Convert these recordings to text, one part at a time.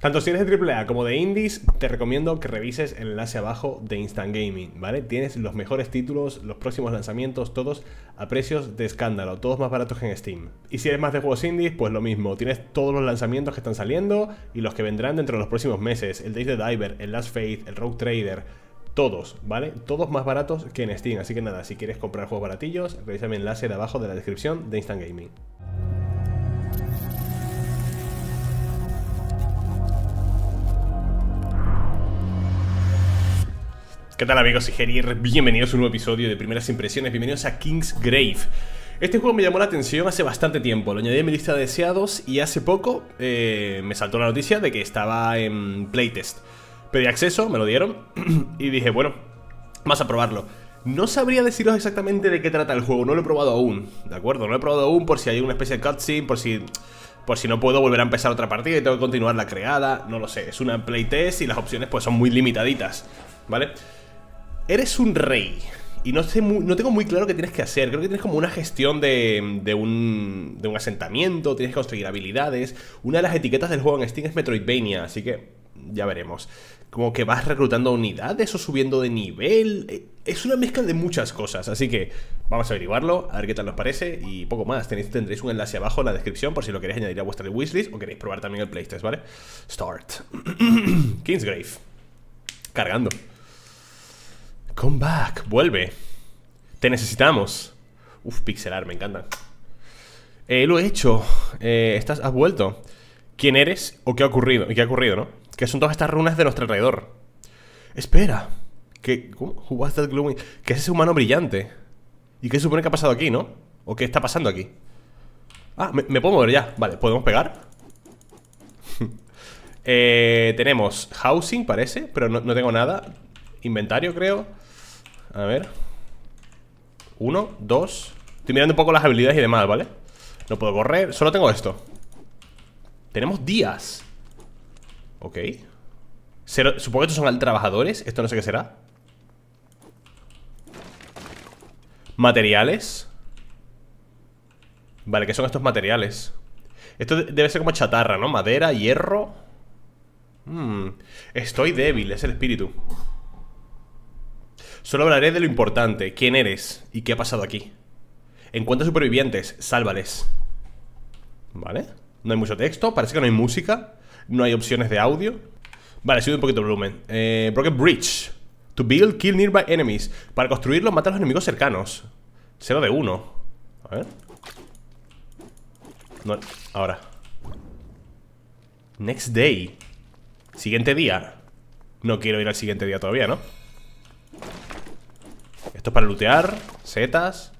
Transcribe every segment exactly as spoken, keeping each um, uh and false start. Tanto si eres de triple A como de indies, te recomiendo que revises el enlace abajo de Instant Gaming, ¿vale? Tienes los mejores títulos, los próximos lanzamientos, todos a precios de escándalo, todos más baratos que en Steam. Y si eres más de juegos indies, pues lo mismo, tienes todos los lanzamientos que están saliendo y los que vendrán dentro de los próximos meses, el Days the Diver, el Last Fate, el Rogue Trader, todos, ¿vale? Todos más baratos que en Steam, así que nada, si quieres comprar juegos baratillos, revisa mi enlace de abajo de la descripción de Instant Gaming. ¿Qué tal, amigos y Gerir? Bienvenidos a un nuevo episodio de Primeras Impresiones, bienvenidos a Kingsgrave. Este juego me llamó la atención hace bastante tiempo, lo añadí a mi lista de deseados y hace poco eh, me saltó la noticia de que estaba en Playtest. Pedí acceso, me lo dieron y dije, bueno, vamos a probarlo. No sabría deciros exactamente de qué trata el juego, no lo he probado aún, ¿de acuerdo? No lo he probado aún por si hay una especie de cutscene, por si... por si no puedo volver a empezar otra partida y tengo que continuar la creada, no lo sé. Es una playtest y las opciones pues son muy limitaditas, ¿vale? Eres un rey y no, sé muy, no tengo muy claro qué tienes que hacer. Creo que tienes como una gestión de, de, un, de un asentamiento, tienes que conseguir habilidades. Una de las etiquetas del juego en Steam es Metroidvania, así que ya veremos. Como que vas reclutando unidades o subiendo de nivel. Es una mezcla de muchas cosas, así que vamos a averiguarlo, a ver qué tal nos parece y poco más. Tenéis, tendréis un enlace abajo en la descripción por si lo queréis añadir a vuestra wishlist o queréis probar también el playtest, ¿vale? Start. Kingsgrave. Cargando. Come back, vuelve. Te necesitamos. Uf, pixelar, me encanta. Eh, lo he hecho. Eh, estás, has vuelto. ¿Quién eres o qué ha ocurrido? ¿Y qué ha ocurrido, no? ¿Qué son todas estas runas de nuestro alrededor? Espera. ¿Qué, who was that glowing? ¿Qué es ese humano brillante? ¿Y qué supone que ha pasado aquí, no? ¿O qué está pasando aquí? Ah, me, me puedo mover ya. Vale, ¿podemos pegar? eh, tenemos housing, parece, pero no, no tengo nada. Inventario, creo. A ver. Uno, dos. Estoy mirando un poco las habilidades y demás, ¿vale? No puedo correr, solo tengo esto. Tenemos días. Ok. Cero, supongo que estos son trabajadores. Esto no sé qué será. Materiales. Vale, ¿qué son estos materiales? Esto debe ser como chatarra, ¿no? Madera, hierro. hmm. Estoy débil, es el espíritu. Solo hablaré de lo importante. ¿Quién eres? ¿Y qué ha pasado aquí? Encuentra supervivientes, sálvales. Vale. No hay mucho texto, parece que no hay música. No hay opciones de audio. Vale, sube un poquito el volumen. eh, Broken Bridge. To build, kill nearby enemies. Para construirlo, mata a los enemigos cercanos. Cero de uno. A ver, no, ahora. Next day. Siguiente día. No quiero ir al siguiente día todavía, ¿no? Esto es para lootear. Setas.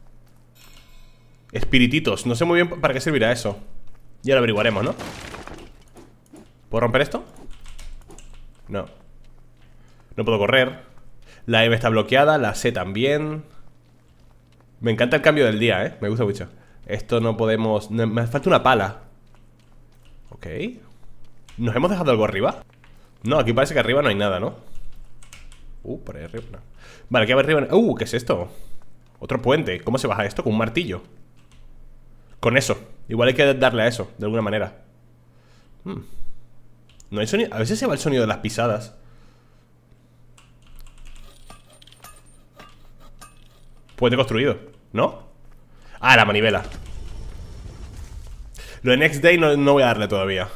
Espirititos. No sé muy bien para qué servirá eso. Ya lo averiguaremos, ¿no? ¿Puedo romper esto? No. No puedo correr. La M está bloqueada, la C también. Me encanta el cambio del día, ¿eh? Me gusta mucho. Esto no podemos... No, me falta una pala. Ok. ¿Nos hemos dejado algo arriba? No, aquí parece que arriba no hay nada, ¿no? Uh, por ahí arriba no. Vale, aquí arriba... Uh, ¿qué es esto? Otro puente. ¿Cómo se baja esto? Con un martillo. Con eso. Igual hay que darle a eso, de alguna manera. Hmm. No hay sonido. A veces se va el sonido de las pisadas. Puente construido, ¿no? Ah, la manivela. Lo de Next Day no, no voy a darle todavía.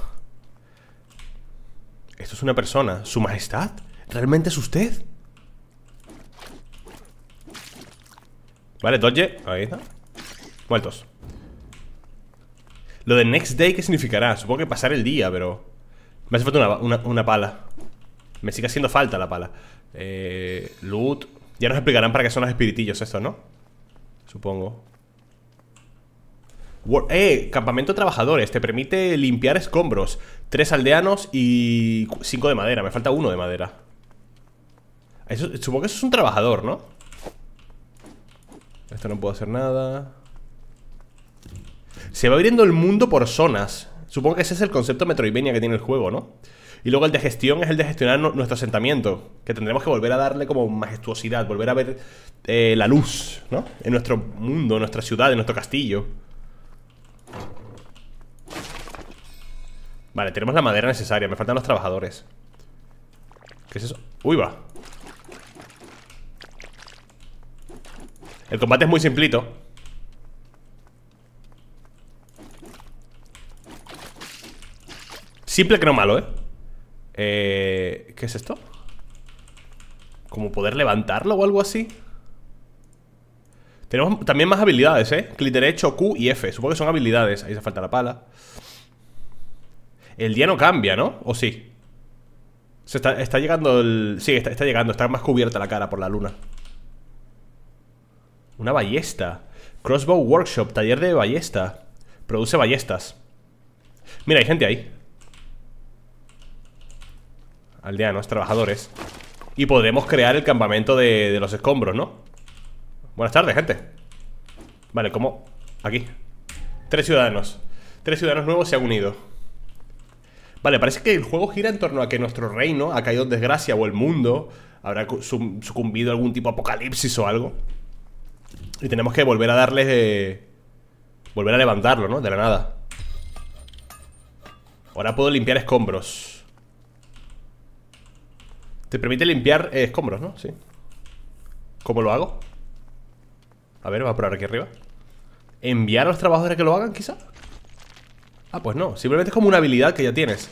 Esto es una persona. ¿Su majestad? ¿Realmente es usted? Vale, dodge. Ahí está. Muertos. Lo de Next Day, ¿qué significará? Supongo que pasar el día, pero... Me hace falta una, una, una pala. Me sigue haciendo falta la pala. Eh, loot. Ya nos explicarán para qué son los espiritillos estos, ¿no? Supongo. World, eh, campamento de trabajadores. Te permite limpiar escombros. Tres aldeanos y cinco de madera. Me falta uno de madera. Eso, supongo que eso es un trabajador, ¿no? Esto no puedo hacer nada. Se va abriendo el mundo por zonas. Supongo que ese es el concepto Metroidvania que tiene el juego, ¿no? Y luego el de gestión es el de gestionar no, nuestro asentamiento. Que tendremos que volver a darle como majestuosidad. Volver a ver eh, la luz, ¿no? En nuestro mundo, en nuestra ciudad, en nuestro castillo. Vale, tenemos la madera necesaria. Me faltan los trabajadores. ¿Qué es eso? Uy, va. El combate es muy simplito. Simple que no malo, ¿eh? eh ¿Qué es esto? ¿Como poder levantarlo o algo así? Tenemos también más habilidades, ¿eh? Clic derecho, Q y F. Supongo que son habilidades. Ahí se falta la pala. El día no cambia, ¿no? ¿O sí? Se está, está llegando el... Sí, está, está llegando. Está más cubierta la cara por la luna. Una ballesta. Crossbow Workshop. Taller de ballesta. Produce ballestas. Mira, hay gente ahí. Aldeanos, trabajadores. Y podremos crear el campamento de, de los escombros, ¿no? Buenas tardes, gente. Vale, ¿cómo? Aquí. Tres ciudadanos. Tres ciudadanos nuevos se han unido. Vale, parece que el juego gira en torno a que nuestro reino ha caído en desgracia o el mundo habrá sucumbido a algún tipo de apocalipsis o algo. Y tenemos que volver a darles eh, volver a levantarlo, ¿no? De la nada. Ahora puedo limpiar escombros. Te permite limpiar eh, escombros, ¿no? Sí. ¿Cómo lo hago? A ver, voy a probar aquí arriba. ¿Enviar a los trabajadores que lo hagan, quizá? Ah, pues no. Simplemente es como una habilidad que ya tienes.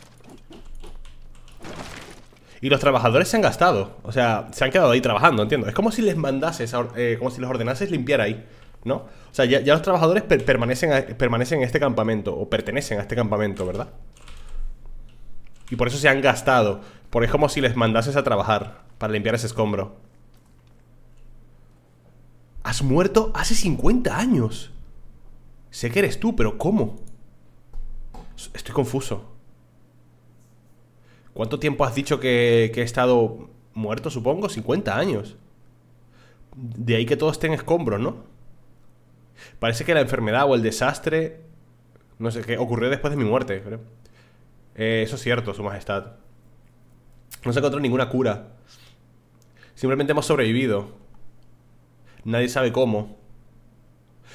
Y los trabajadores se han gastado. O sea, se han quedado ahí trabajando, entiendo. Es como si les mandases, a, eh, como si les ordenases limpiar ahí, ¿no? O sea, ya, ya los trabajadores per permanecen, a, permanecen en este campamento. O pertenecen a este campamento, ¿verdad? Y por eso se han gastado. Porque es como si les mandases a trabajar para limpiar ese escombro. Has muerto hace cincuenta años. Sé que eres tú, pero ¿cómo? Estoy confuso. ¿Cuánto tiempo has dicho que, que he estado muerto, supongo? cincuenta años. De ahí que todo esté en escombros, ¿no? Parece que la enfermedad o el desastre, no sé qué, ocurrió después de mi muerte, creo. Eh, eso es cierto, su majestad. No se encontró ninguna cura. Simplemente hemos sobrevivido. Nadie sabe cómo.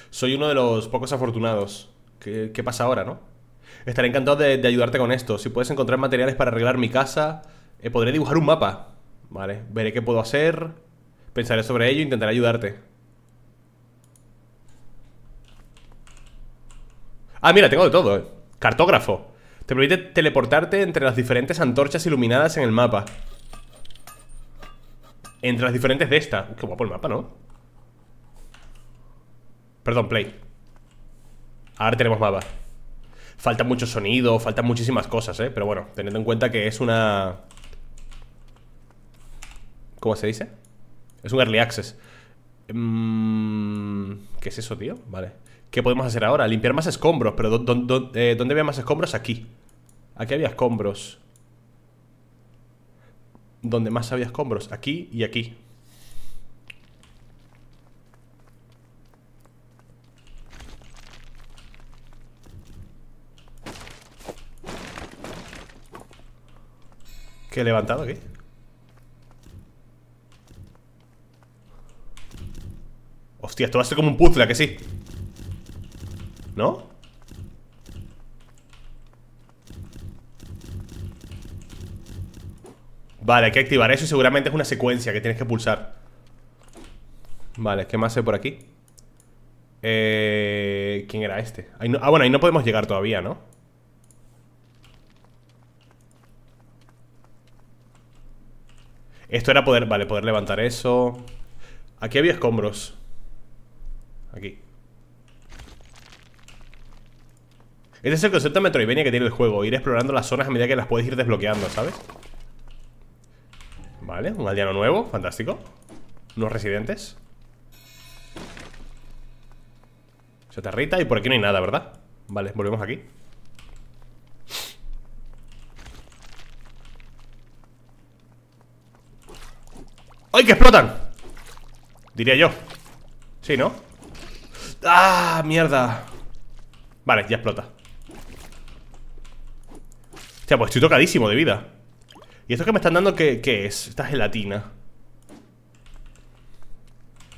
Soy uno de los pocos afortunados. ¿Qué, qué pasa ahora, no? Estaré encantado de, de ayudarte con esto. Si puedes encontrar materiales para arreglar mi casa, eh, podré dibujar un mapa. Vale, veré qué puedo hacer. Pensaré sobre ello e intentaré ayudarte. Ah, mira, tengo de todo, eh. Cartógrafo. Te permite teleportarte entre las diferentes antorchas iluminadas en el mapa. Entre las diferentes de esta. Qué guapo el mapa, ¿no? Perdón, play. Ahora tenemos mapa. Falta mucho sonido, faltan muchísimas cosas, ¿eh? Pero bueno, teniendo en cuenta que es una... ¿Cómo se dice? Es un early access. mm... ¿Qué es eso, tío? Vale. ¿Qué podemos hacer ahora? Limpiar más escombros. Pero ¿dó, dó, dó, eh, ¿dónde había más escombros? Aquí. Aquí había escombros. ¿Dónde más había escombros? Aquí y aquí. ¿Qué he levantado aquí? Hostia, esto va a ser como un puzzle, ¿a que sí? ¿No? Vale, hay que activar eso y seguramente es una secuencia que tienes que pulsar. Vale, ¿qué más hay por aquí? Eh, ¿Quién era este? Ahí no, ah, bueno, ahí no podemos llegar todavía, ¿no? Esto era poder... Vale, poder levantar eso. Aquí había escombros. Aquí. Este es el concepto de Metroidvania que tiene el juego. Ir explorando las zonas a medida que las puedes ir desbloqueando, ¿sabes? Vale, un aldeano nuevo, fantástico. Unos residentes. Chatarrita, y por aquí no hay nada, ¿verdad? Vale, volvemos aquí. ¡Ay, que explotan! Diría yo. Sí, ¿no? ¡Ah, mierda! Vale, ya explota. O sea, pues estoy tocadísimo de vida. ¿Y esto que me están dando qué, qué es? Esta gelatina.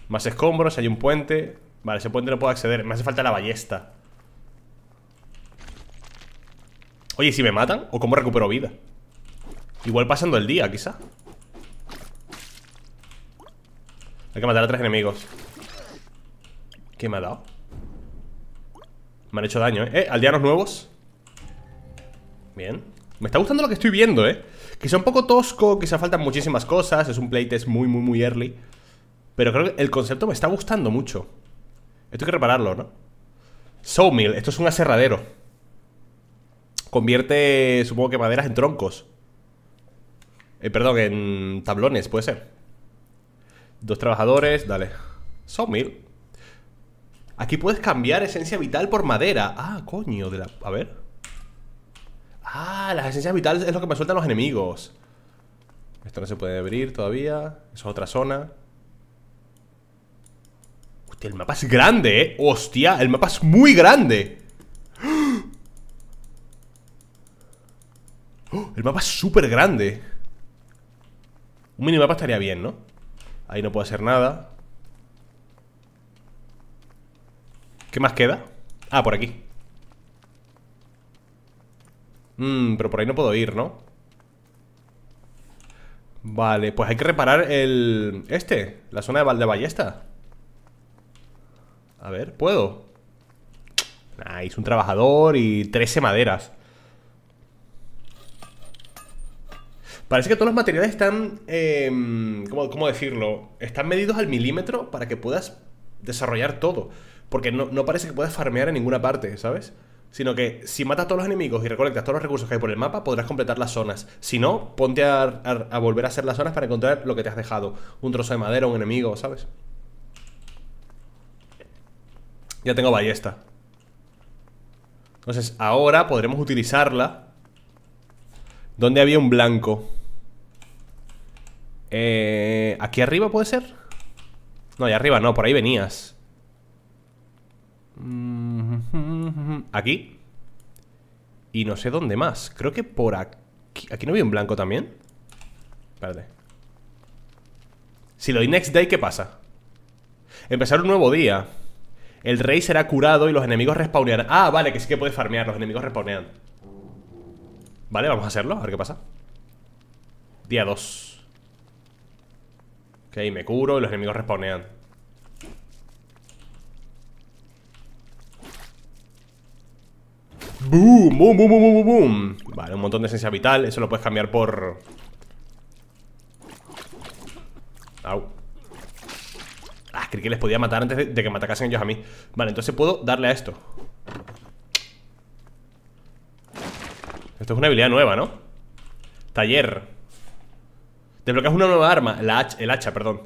Más escombros, hay un puente. Vale, ese puente no puedo acceder. Me hace falta la ballesta. Oye, ¿y si me matan? ¿O cómo recupero vida? Igual pasando el día, quizá. Hay que matar a tres enemigos. ¿Qué me ha dado? Me han hecho daño, ¿eh? ¿Eh? Aldeanos nuevos. Bien. Me está gustando lo que estoy viendo, ¿eh? Que sea un poco tosco, quizá faltan muchísimas cosas. Es un playtest muy, muy, muy early. Pero creo que el concepto me está gustando mucho. Esto hay que repararlo, ¿no? Sawmill, esto es un aserradero. Convierte, supongo que maderas en troncos. Eh, perdón, en tablones, puede ser. Dos trabajadores, dale. Sawmill. Aquí puedes cambiar esencia vital por madera. Ah, coño, de la... a ver. Ah, las esencias vitales es lo que me sueltan los enemigos. Esto no se puede abrir todavía. Eso es otra zona. Hostia, el mapa es grande, eh. Hostia, el mapa es muy grande. ¡Oh! El mapa es súper grande. Un minimapa estaría bien, ¿no? Ahí no puedo hacer nada. ¿Qué más queda? Ah, por aquí. Mmm, pero por ahí no puedo ir, ¿no? Vale, pues hay que reparar el... este, la zona de Valdeballesta. A ver, ¿puedo? Ah, hice un trabajador y trece maderas. Parece que todos los materiales están... Eh, ¿cómo, ¿Cómo decirlo? Están medidos al milímetro para que puedas desarrollar todo. Porque no, no parece que puedas farmear en ninguna parte, ¿sabes? Sino que si matas a todos los enemigos y recolectas todos los recursos que hay por el mapa, podrás completar las zonas. Si no, ponte a, a, a volver a hacer las zonas para encontrar lo que te has dejado. Un trozo de madera, un enemigo, ¿sabes? Ya tengo ballesta. Entonces, ahora podremos utilizarla. ¿Dónde había un blanco? Eh, ¿Aquí arriba puede ser? No, allá arriba no, por ahí venías. Mmm... Aquí. Y no sé dónde más. Creo que por aquí. ¿Aquí no había un blanco también? Espérate. Si lo doy next day, ¿qué pasa? Empezar un nuevo día. El rey será curado y los enemigos respawnearán. Ah, vale, que sí que puedes farmear. Los enemigos respawnean. Vale, vamos a hacerlo, a ver qué pasa. Día dos. Ok, me curo y los enemigos respawnean. Boom, boom, boom, boom, boom, boom. Vale, un montón de esencia vital. Eso lo puedes cambiar por... Au. Ah, creí que les podía matar antes de, de que me atacasen ellos a mí. Vale, entonces puedo darle a esto. Esto es una habilidad nueva, ¿no? Taller. Desbloqueas una nueva arma. La hacha, el hacha, perdón.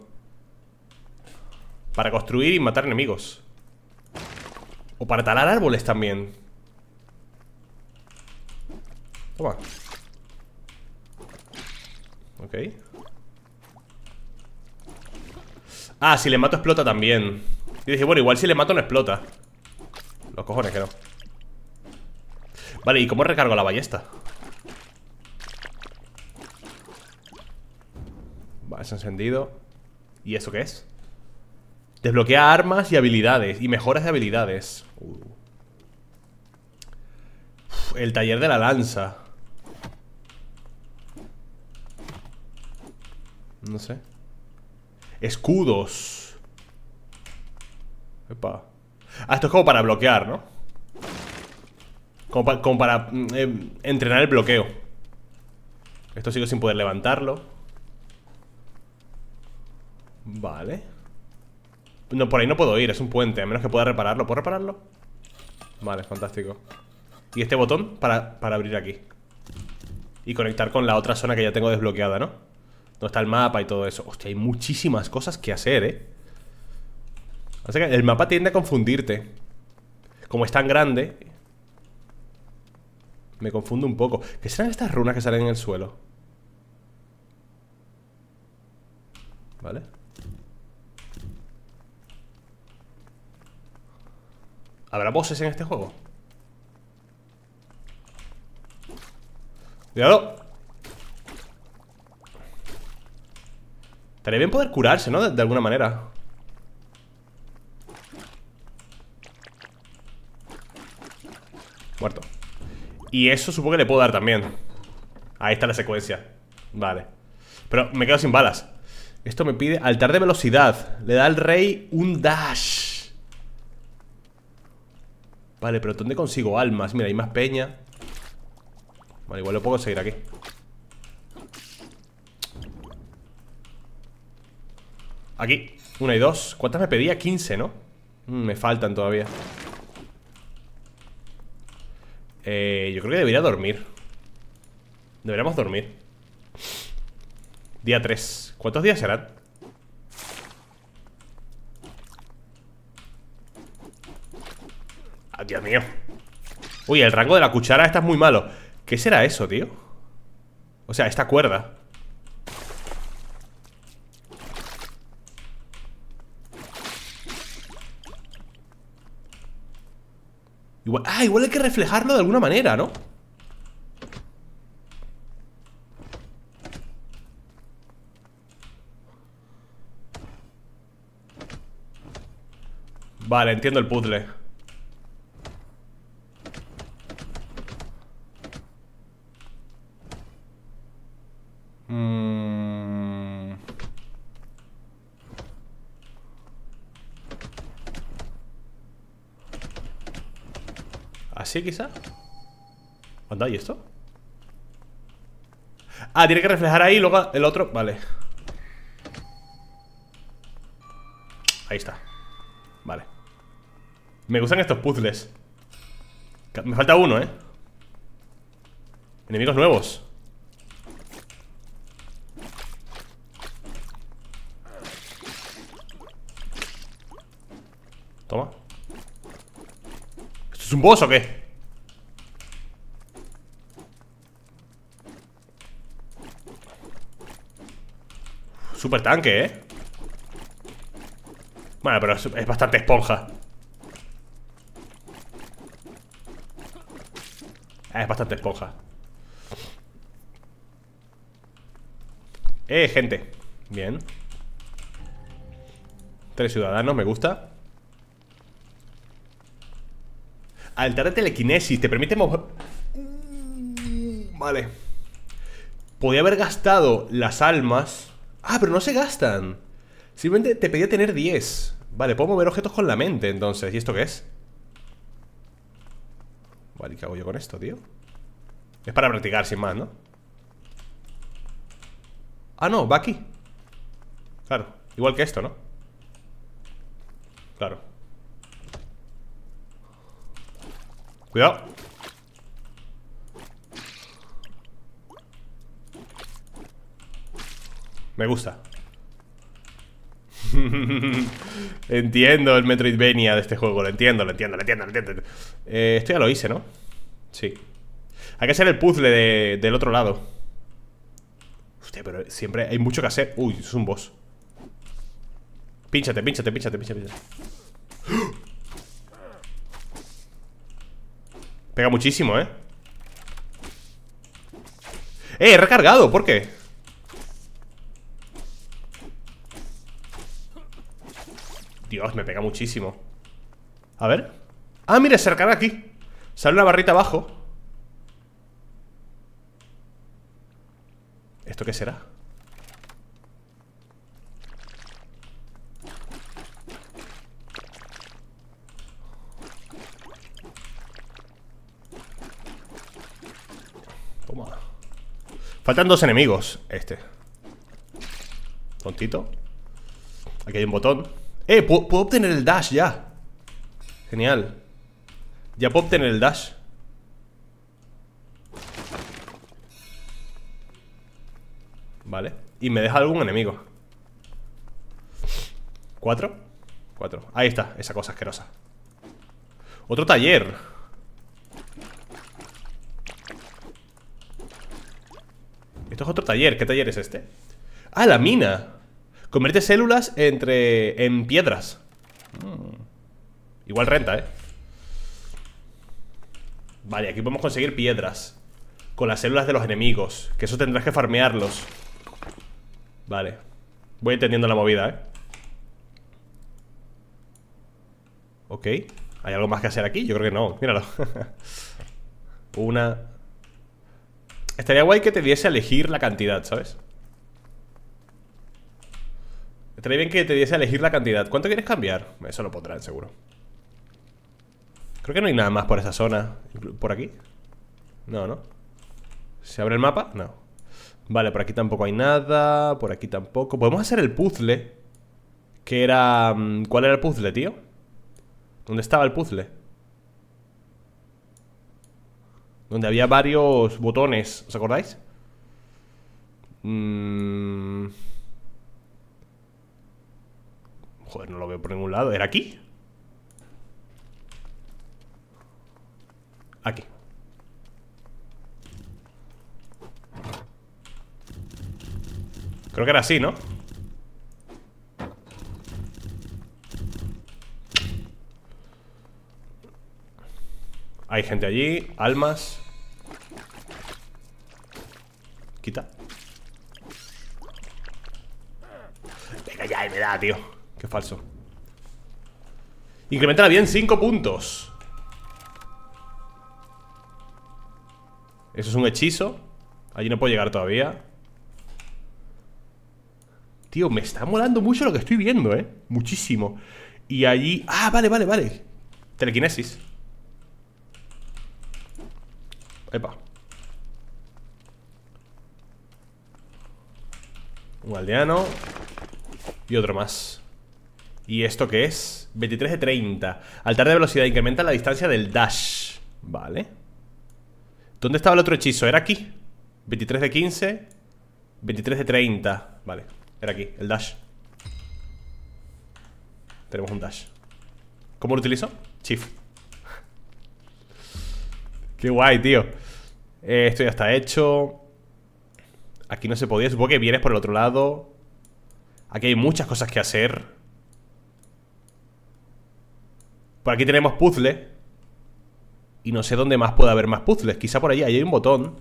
Para construir y matar enemigos. O para talar árboles también. Toma. Ok. Ah, si le mato explota también. Y dije, bueno, igual si le mato no explota. Los cojones que no. Vale, ¿y cómo recargo la ballesta? Vale, se ha encendido. ¿Y eso qué es? Desbloquea armas y habilidades. Y mejoras de habilidades. uh. Uf, el taller de la lanza. No sé. Escudos. Epa. Ah, esto es como para bloquear, ¿no? Como, pa como para eh, entrenar el bloqueo. Esto sigo sin poder levantarlo. Vale. No, por ahí no puedo ir, es un puente. A menos que pueda repararlo. ¿Puedo repararlo? Vale, fantástico. Y este botón para, para abrir aquí. Y conectar con la otra zona que ya tengo desbloqueada, ¿no? Donde está el mapa y todo eso. Hostia, hay muchísimas cosas que hacer, ¿eh? O sea que el mapa tiende a confundirte. Como es tan grande, me confundo un poco. ¿Qué serán estas runas que salen en el suelo? ¿Vale? ¿Habrá bosses en este juego? Cuidado. Estaría bien poder curarse, ¿no? De, de alguna manera. Muerto. Y eso supongo que le puedo dar también. Ahí está la secuencia. Vale. Pero me quedo sin balas. Esto me pide altar de velocidad. Le da al rey un dash. Vale, pero ¿dónde consigo almas? Mira, hay más peña. Vale, igual lo puedo conseguir aquí. Aquí, una y dos. ¿Cuántas me pedía? quince, ¿no? Mm, me faltan todavía. Eh, yo creo que debería dormir. Deberíamos dormir. Día tres. ¿Cuántos días serán? ¡Ah, Dios mío! Uy, el rango de la cuchara esta es muy malo. ¿Qué será eso, tío? O sea, esta cuerda. Igual, ah, igual hay que reflejarlo de alguna manera, ¿no? Vale, entiendo el puzzle. Mm. ¿Así quizá? ¿Anda? ¿Y esto? Ah, tiene que reflejar ahí y luego el otro. Vale. Ahí está. Vale. Me gustan estos puzzles. Me falta uno, ¿eh? Enemigos nuevos. Toma. ¿Esto es un boss o qué? Super tanque, ¿eh? Bueno, pero es bastante esponja. Es bastante esponja. Eh, gente. Bien. Tres ciudadanos, me gusta. Altar de telequinesis, te permite mover... Vale. Podía haber gastado las almas. Ah, pero no se gastan. Simplemente te pedía tener diez. Vale, puedo mover objetos con la mente, entonces. ¿Y esto qué es? Vale, ¿qué hago yo con esto, tío? Es para practicar, sin más, ¿no? Ah, no, va aquí. Claro, igual que esto, ¿no? Claro. Cuidado. Me gusta. Entiendo el Metroidvania de este juego. Lo entiendo, lo entiendo, lo entiendo, lo entiendo. Eh, esto ya lo hice, ¿no? Sí. Hay que hacer el puzzle de, del otro lado. Hostia, pero siempre hay mucho que hacer. Uy, es un boss. Pínchate, pínchate, pínchate, pínchate, pínchate. Pega muchísimo, ¿eh? ¡Eh, he recargado! ¿Por qué? Dios, me pega muchísimo. A ver. Ah, mira, se recarga aquí. Sale una barrita abajo. ¿Esto qué será? Toma. Faltan dos enemigos. Este. Tontito. Aquí hay un botón. Eh, puedo, puedo obtener el dash ya. Genial. Ya puedo obtener el dash. Vale. Y me deja algún enemigo. ¿Cuatro? Cuatro. Ahí está, esa cosa asquerosa. Otro taller. Esto es otro taller. ¿Qué taller es este? Ah, la mina. Convierte células entre... en piedras. Mm. Igual renta, ¿eh? Vale, aquí podemos conseguir piedras con las células de los enemigos, que eso tendrás que farmearlos. Vale. Voy entendiendo la movida, ¿eh? Ok. ¿Hay algo más que hacer aquí? Yo creo que no. Míralo. Una. Estaría guay que te diese a elegir la cantidad, ¿sabes? Estaría bien que te diese a elegir la cantidad. ¿Cuánto quieres cambiar? Eso lo pondrán, seguro. Creo que no hay nada más por esa zona. ¿Por aquí? No, ¿no? ¿Se abre el mapa? No. Vale, por aquí tampoco hay nada. Por aquí tampoco. Podemos hacer el puzzle. Que era... ¿Cuál era el puzzle, tío? ¿Dónde estaba el puzzle? Donde había varios botones. ¿Os acordáis? Mmm... Joder, no lo veo por ningún lado. ¿Era aquí? Aquí. Creo que era así, ¿no? Hay gente allí. Almas. Quita. Venga ya, y me da, tío. Qué falso. Incrementará bien cinco puntos. Eso es un hechizo. Allí no puedo llegar todavía. Tío, me está molando mucho lo que estoy viendo, eh. Muchísimo. Y allí... Ah, vale, vale, vale. Telequinesis. Epa. Un aldeano. Y otro más. ¿Y esto qué es? veintitrés de treinta. Altar de velocidad, incrementa la distancia del dash. Vale. ¿Dónde estaba el otro hechizo? Era aquí. Veintitrés de quince, veintitrés de treinta. Vale, era aquí, el dash. Tenemos un dash. ¿Cómo lo utilizo? Shift. Qué guay, tío. eh, Esto ya está hecho. Aquí no se podía, supongo que vienes por el otro lado. Aquí hay muchas cosas que hacer. Por aquí tenemos puzzles. Y no sé dónde más puede haber más puzzles. Quizá por allí, ahí hay un botón.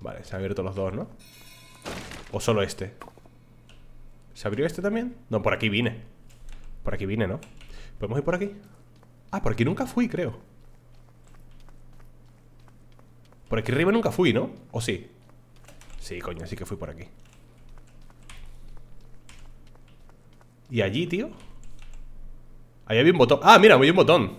Vale, se han abierto los dos, ¿no? O solo este. ¿Se abrió este también? No, por aquí vine. Por aquí vine, ¿no? ¿Podemos ir por aquí? Ah, por aquí nunca fui, creo. Por aquí arriba nunca fui, ¿no? ¿O sí? Sí, coño, sí que fui por aquí. ¿Y allí, tío? Ahí había un botón. Ah, mira, había un botón.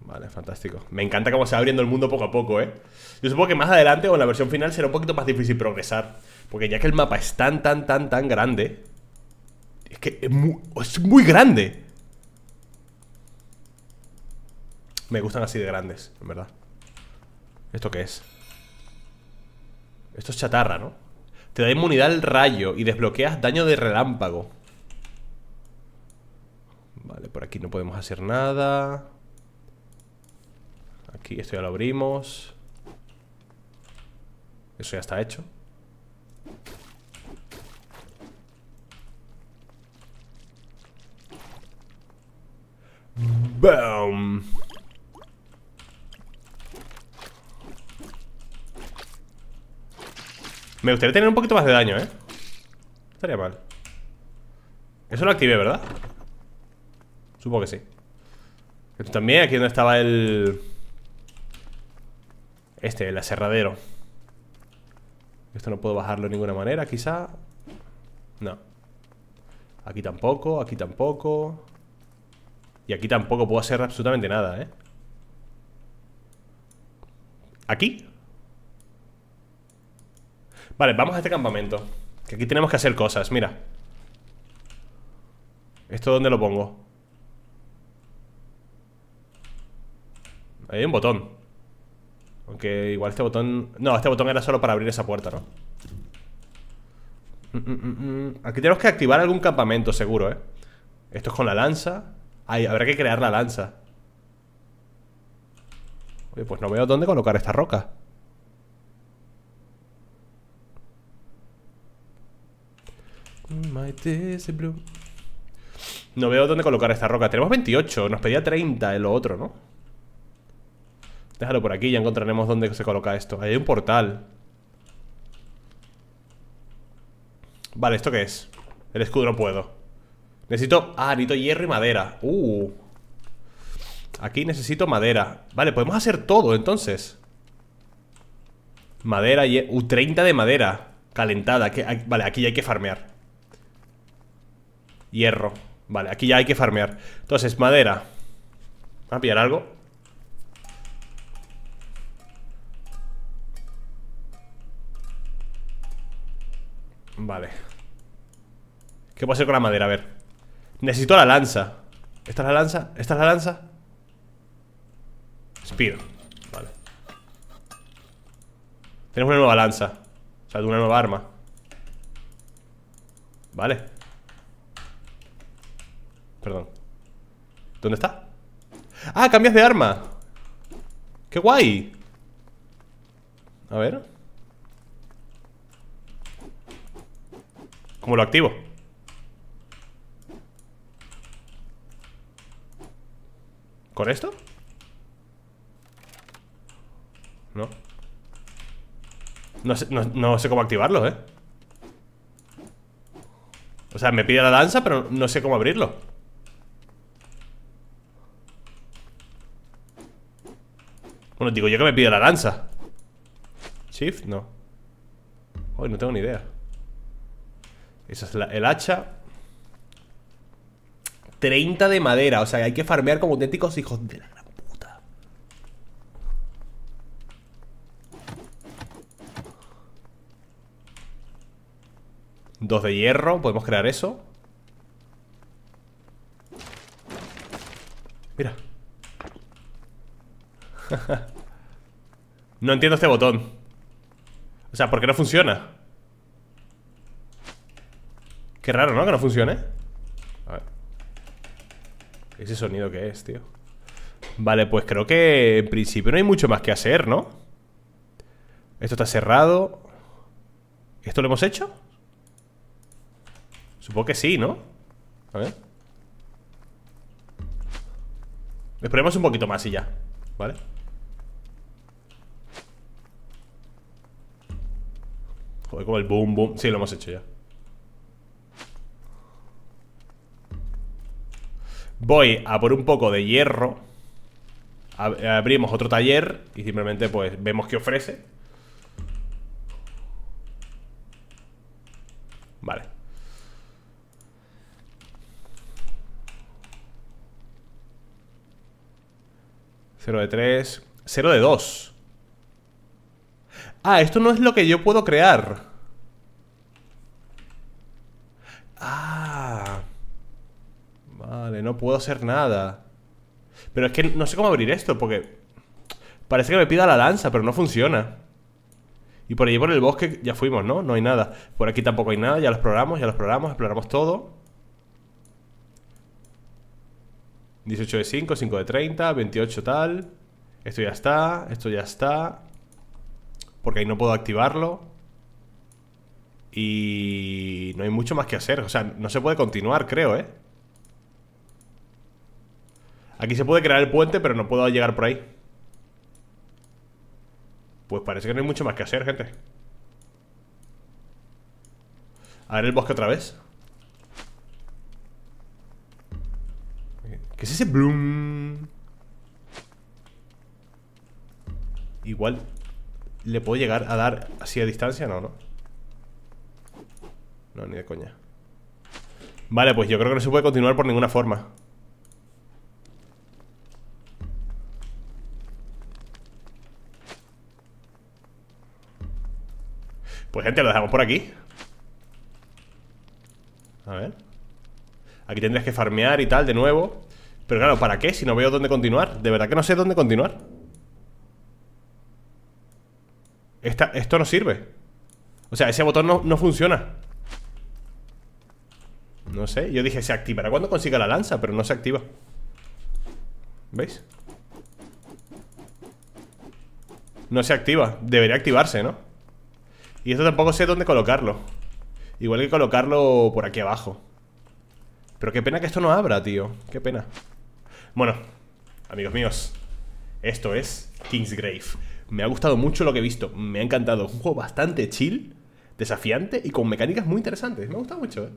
Vale, fantástico. Me encanta cómo se va abriendo el mundo poco a poco, ¿eh? Yo supongo que más adelante o en la versión final será un poquito más difícil progresar, porque ya que el mapa es tan, tan, tan, tan grande. Es que es muy, es muy grande. Me gustan así de grandes, en verdad. ¿Esto qué es? Esto es chatarra, ¿no? Te da inmunidad al rayo y desbloqueas daño de relámpago. Vale, por aquí no podemos hacer nada. Aquí esto ya lo abrimos. Eso ya está hecho. ¡Boom! Me gustaría tener un poquito más de daño, ¿eh? Estaría mal. Eso lo activé, ¿verdad? Supongo que sí. Esto también, aquí donde estaba el... Este, el aserradero. Esto no puedo bajarlo de ninguna manera, quizá. No. Aquí tampoco, aquí tampoco. Y aquí tampoco puedo hacer absolutamente nada, ¿eh? ¿Aquí? Vale, vamos a este campamento. Que aquí tenemos que hacer cosas, mira. ¿Esto dónde lo pongo? Ahí hay un botón. Aunque igual este botón... No, este botón era solo para abrir esa puerta, ¿no? Aquí tenemos que activar algún campamento, seguro, ¿eh? Esto es con la lanza. Ay, habrá que crear la lanza. Oye, pues no veo dónde colocar esta roca. No veo dónde colocar esta roca. Tenemos veintiocho, nos pedía treinta en lo otro, ¿no? Déjalo por aquí, ya encontraremos dónde se coloca esto. Ahí hay un portal. Vale, ¿esto qué es? El escudo no puedo. Necesito... Ah, necesito hierro y madera. Uh. Aquí necesito madera. Vale, podemos hacer todo, entonces. Madera y... Uh, treinta de madera calentada. Que... Vale, aquí ya hay que farmear. Hierro. Vale, aquí ya hay que farmear. Entonces, madera. ¿Vas a pillar algo? Vale. ¿Qué puedo hacer con la madera? A ver. Necesito la lanza. ¿Esta es la lanza? ¿Esta es la lanza? Spear. Vale. Tenemos una nueva lanza. O sea, de una nueva arma. Vale. Perdón. ¿Dónde está? ¡Ah! Cambias de arma. ¡Qué guay! A ver. ¿Cómo lo activo? ¿Con esto? No. No sé, no, no sé cómo activarlo, ¿eh? O sea, me pide la lanza, pero no sé cómo abrirlo. Bueno, digo yo que me pide la lanza. Shift, no. Uy, no tengo ni idea. Esa es la, el hacha. Treinta de madera, o sea, hay que farmear como auténticos hijos de la gran puta. Dos de hierro, podemos crear eso. Mira. No entiendo este botón. O sea, ¿por qué no funciona? Qué raro, ¿no? Que no funcione. A ver. Ese sonido que es, tío. Vale, pues creo que en principio no hay mucho más que hacer, ¿no? Esto está cerrado. ¿Esto lo hemos hecho? Supongo que sí, ¿no? A ver. Esperemos un poquito más y ya. ¿Vale? Joder, como el boom, boom. Sí, lo hemos hecho ya. Voy a por un poco de hierro. Abrimos otro taller y simplemente pues vemos qué ofrece. Vale. cero de tres, cero de dos. Ah, esto no es lo que yo puedo crear. Ah. Vale, no puedo hacer nada. Pero es que no sé cómo abrir esto, porque parece que me pida la lanza, pero no funciona. Y por allí por el bosque ya fuimos, ¿no? No hay nada. Por aquí tampoco hay nada, ya los exploramos, ya los exploramos, exploramos todo. dieciocho de cinco, cinco de treinta, veintiocho tal. Esto ya está, esto ya está. Porque ahí no puedo activarlo. Y no hay mucho más que hacer. O sea, no se puede continuar, creo, ¿eh? Aquí se puede crear el puente, pero no puedo llegar por ahí. Pues parece que no hay mucho más que hacer, gente. A ver el bosque otra vez. ¿Qué es ese bloom? Igual le puedo llegar a dar así a distancia, no, no. No, ni de coña. Vale, pues yo creo que no se puede continuar por ninguna forma. Pues gente, lo dejamos por aquí. A ver. Aquí tendrías que farmear y tal de nuevo. Pero claro, ¿para qué? Si no veo dónde continuar. De verdad que no sé dónde continuar. Esta, esto no sirve. O sea, ese botón no, no funciona. No sé, yo dije se activará cuando consiga la lanza, pero no se activa. ¿Veis? No se activa, debería activarse, ¿no? Y esto tampoco sé dónde colocarlo. Igual que colocarlo por aquí abajo. Pero qué pena que esto no abra, tío. Qué pena. Bueno, amigos míos, esto es Kingsgrave. Me ha gustado mucho lo que he visto. Me ha encantado. Es un juego bastante chill. desafiante y con mecánicas muy interesantes. Me ha gustado mucho, ¿eh?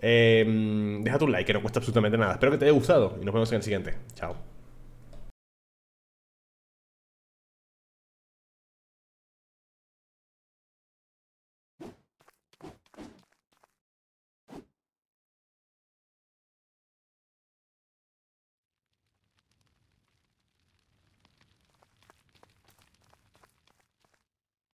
Eh, deja tu like, que no cuesta absolutamente nada. Espero que te haya gustado y nos vemos en el siguiente. Chao.